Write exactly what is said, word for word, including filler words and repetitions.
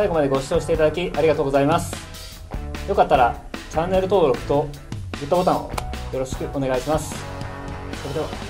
最後までご視聴していただきありがとうございます。よかったらチャンネル登録とグッドボタンをよろしくお願いします。それでは。